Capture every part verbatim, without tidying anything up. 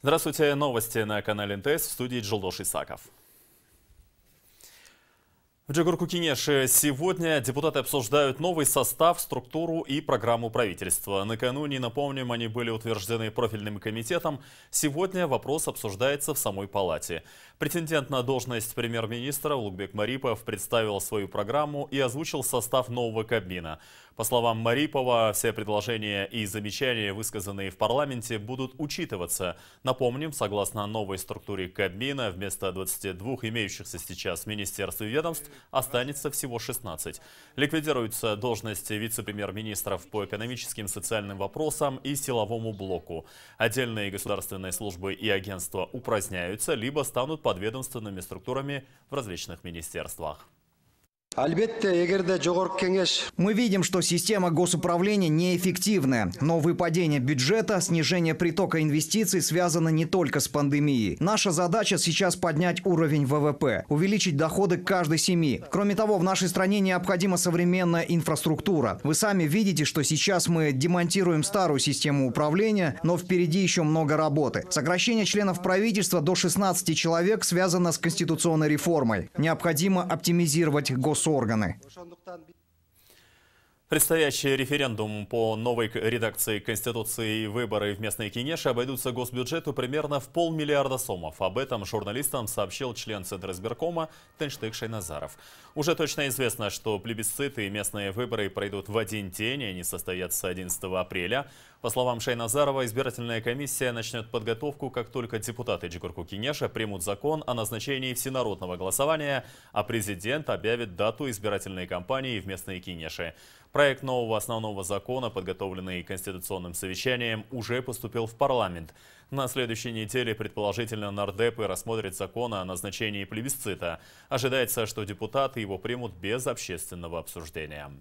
Здравствуйте. Новости на канале эн тэ эс. В студии Джилдоши Саков. В Джигурку-Кинеше сегодня депутаты обсуждают новый состав, структуру и программу правительства. Накануне, напомним, они были утверждены профильным комитетом. Сегодня вопрос обсуждается в самой палате. Претендент на должность премьер-министра Лукбек Марипов представил свою программу и озвучил состав нового Кабмина. По словам Марипова, все предложения и замечания, высказанные в парламенте, будут учитываться. Напомним, согласно новой структуре Кабмина, вместо двадцати двух имеющихся сейчас министерств и ведомств останется всего шестнадцать. Ликвидируются должности вице-премьер-министров по экономическим, социальным вопросам и силовому блоку. Отдельные государственные службы и агентства упраздняются, либо станут подведомственными структурами в различных министерствах. Мы видим, что система госуправления неэффективна, но выпадение бюджета, снижение притока инвестиций связано не только с пандемией. Наша задача сейчас поднять уровень вэ вэ пэ, увеличить доходы каждой семьи. Кроме того, в нашей стране необходима современная инфраструктура. Вы сами видите, что сейчас мы демонтируем старую систему управления, но впереди еще много работы. Сокращение членов правительства до шестнадцати человек связано с конституционной реформой. Необходимо оптимизировать госуправление. Органы. Предстоящий референдум по новой редакции Конституции и выборы в местной Кинеше обойдутся госбюджету примерно в полмиллиарда сомов. Об этом журналистам сообщил член Центризбиркома Тенштек Шейназаров. Уже точно известно, что плебисциты и местные выборы пройдут в один день, и они состоятся одиннадцатого апреля. По словам Шейназарова, избирательная комиссия начнет подготовку, как только депутаты Джигурку-Кинеша примут закон о назначении всенародного голосования, а президент объявит дату избирательной кампании в местной Кинеше. Проект нового основного закона, подготовленный Конституционным совещанием, уже поступил в парламент. На следующей неделе, предположительно, нардепы рассмотрят закон о назначении плебисцита. Ожидается, что депутаты его примут без общественного обсуждения.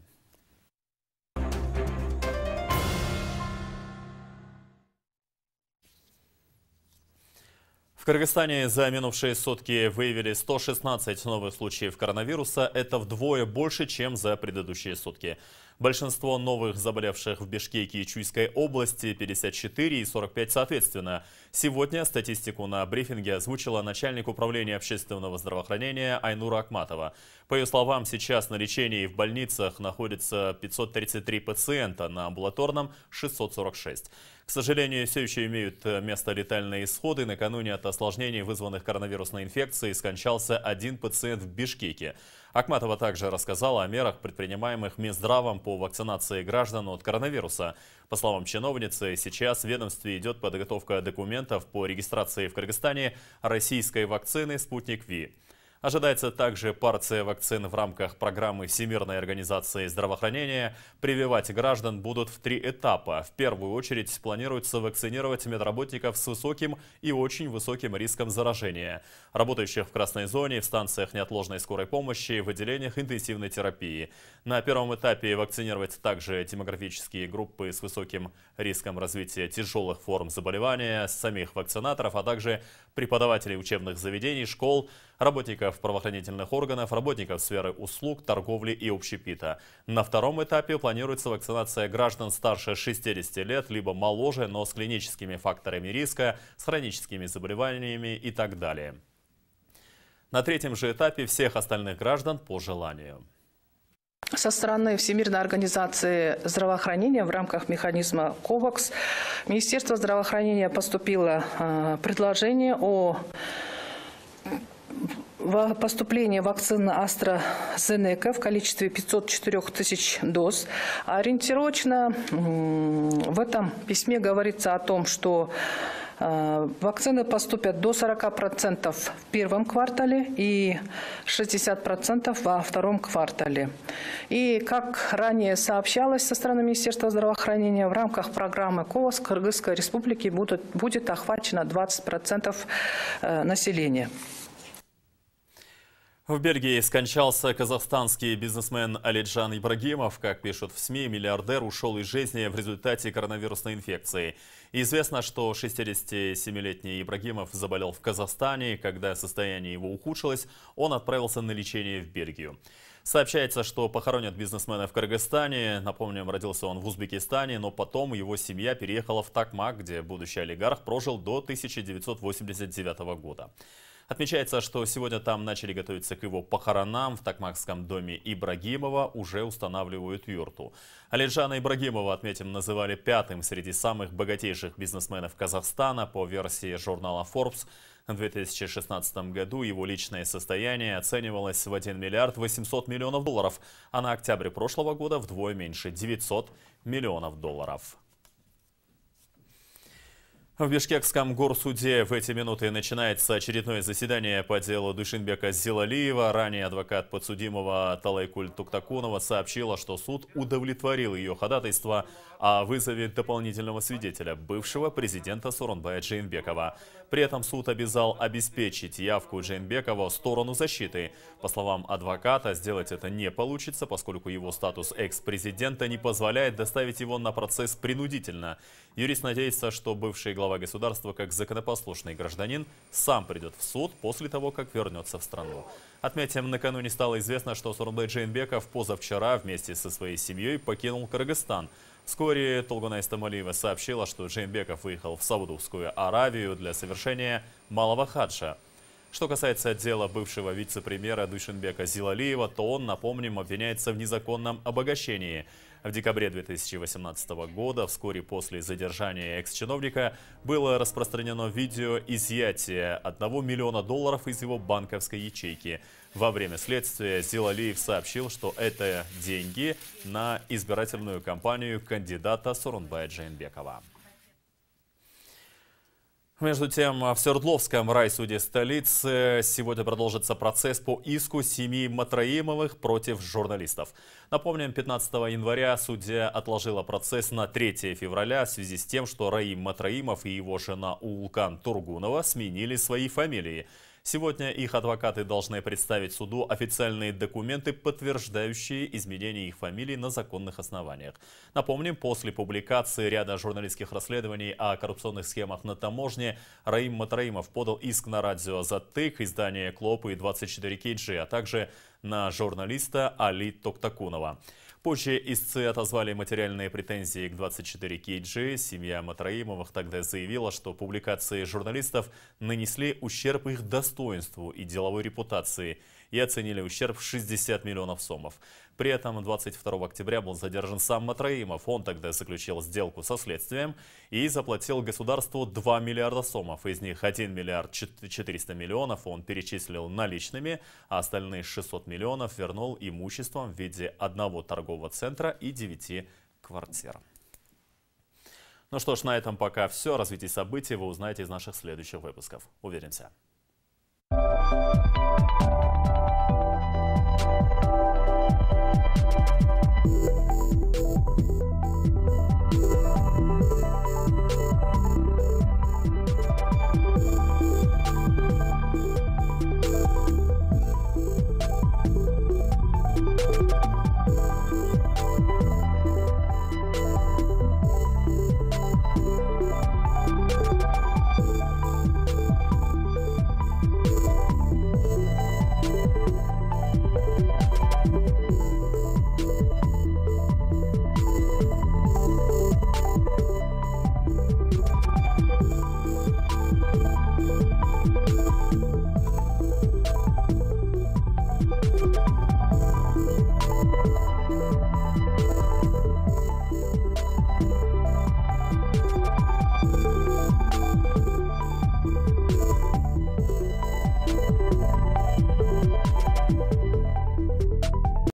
В Кыргызстане за минувшие сутки выявили сто шестнадцать новых случаев коронавируса. Это вдвое больше, чем за предыдущие сутки. Большинство новых заболевших в Бишкеке и Чуйской области, пятьдесят четыре и сорок пять соответственно. Сегодня статистику на брифинге озвучила начальник управления общественного здравоохранения Айнура Акматова. По ее словам, сейчас на лечении в больницах находится пятьсот тридцать три пациента, на амбулаторном – шестьсот сорок шесть. К сожалению, все еще имеют место летальные исходы. Накануне от осложнений, вызванных коронавирусной инфекцией, скончался один пациент в Бишкеке. Акматова также рассказала о мерах, предпринимаемых Минздравом по вакцинации граждан от коронавируса. По словам чиновницы, сейчас в ведомстве идет подготовка документов по регистрации в Кыргызстане российской вакцины «Спутник Ви». Ожидается также порция вакцин в рамках программы Всемирной организации здравоохранения. Прививать граждан будут в три этапа. В первую очередь планируется вакцинировать медработников с высоким и очень высоким риском заражения, работающих в красной зоне, в станциях неотложной скорой помощи, в отделениях интенсивной терапии. На первом этапе вакцинировать также демографические группы с высоким риском развития тяжелых форм заболевания, самих вакцинаторов, а также преподавателей учебных заведений, школ, работников правоохранительных органов, работников сферы услуг, торговли и общепита. На втором этапе планируется вакцинация граждан старше шестидесяти лет, либо моложе, но с клиническими факторами риска, с хроническими заболеваниями и так далее. На третьем же этапе всех остальных граждан по желанию. Со стороны Всемирной организации здравоохранения в рамках механизма ковакс Министерство здравоохранения поступило предложение о поступление вакцины AstraZeneca в количестве пятисот четырёх тысяч доз. Ориентировочно в этом письме говорится о том, что вакцины поступят до сорока процентов в первом квартале и шестидесяти процентов во втором квартале. И, как ранее сообщалось со стороны Министерства здравоохранения, в рамках программы ковакс Кыргызской Республики будет, будет охвачено двадцать процентов населения. В Бельгии скончался казахстанский бизнесмен Алиджан Ибрагимов. Как пишут в СМИ, миллиардер ушел из жизни в результате коронавирусной инфекции. Известно, что шестидесятисемилетний Ибрагимов заболел в Казахстане. Когда состояние его ухудшилось, он отправился на лечение в Бельгию. Сообщается, что похоронят бизнесмена в Кыргызстане. Напомним, родился он в Узбекистане, но потом его семья переехала в Такмак, где будущий олигарх прожил до тысяча девятьсот восемьдесят девятого года. Отмечается, что сегодня там начали готовиться к его похоронам. В Токмакском доме Ибрагимова уже устанавливают юрту. Алиджана Ибрагимова, отметим, называли пятым среди самых богатейших бизнесменов Казахстана по версии журнала Forbes. В две тысячи шестнадцатом году его личное состояние оценивалось в один миллиард восемьсот миллионов долларов, а на октябре прошлого года вдвое меньше – девятьсот миллионов долларов. В Бишкекском горсуде в эти минуты начинается очередное заседание по делу Дюшенбека Зилалиева. Ранее адвокат подсудимого Талайкуль Туктакунова сообщила, что суд удовлетворил ее ходатайство о вызове дополнительного свидетеля, бывшего президента Сооронбая Жээнбекова. При этом суд обязал обеспечить явку Жээнбекова в сторону защиты. По словам адвоката, сделать это не получится, поскольку его статус экс-президента не позволяет доставить его на процесс принудительно. Юрист надеется, что бывший глава Глава государства, как законопослушный гражданин, сам придет в суд после того, как вернется в страну. Отметим, накануне стало известно, что Сооронбай Жээнбеков позавчера вместе со своей семьей покинул Кыргызстан. Вскоре Толгуна Истамалиева сообщила, что Жээнбеков выехал в Саудовскую Аравию для совершения малого хаджа. Что касается дела бывшего вице-премьера Дюшенбека Зилалиева, то он, напомним, обвиняется в незаконном обогащении. В декабре две тысячи восемнадцатого года, вскоре после задержания экс-чиновника, было распространено видео изъятия одного миллиона долларов из его банковской ячейки. Во время следствия Зилалиев сообщил, что это деньги на избирательную кампанию кандидата Сооронбая Жээнбекова. Между тем, в Свердловском райсуде столицы сегодня продолжится процесс по иску семьи Матраимовых против журналистов. Напомним, пятнадцатого января судья отложила процесс на третье февраля в связи с тем, что Раим Матраимов и его жена Улкан Тургунова сменили свои фамилии. Сегодня их адвокаты должны представить суду официальные документы, подтверждающие изменение их фамилий на законных основаниях. Напомним, после публикации ряда журналистских расследований о коррупционных схемах на таможне Раим Матраимов подал иск на радио «Затых», издание «Клопы» и двадцать четыре килограмма, а также на журналиста Али Токтакунова. Позже истцы отозвали материальные претензии к двадцать четыре килограмма. Семья Матраимовых тогда заявила, что публикации журналистов нанесли ущерб их достоинству и деловой репутации и оценили ущерб в шестьдесят миллионов сомов. При этом двадцать второго октября был задержан сам Матраимов. Он тогда заключил сделку со следствием и заплатил государству два миллиарда сомов. Из них один миллиард четыреста миллионов он перечислил наличными, а остальные шестьсот миллионов вернул имуществом в виде одного торгового центра и девяти квартир. Ну что ж, на этом пока все. Развитие событий вы узнаете из наших следующих выпусков. Увидимся.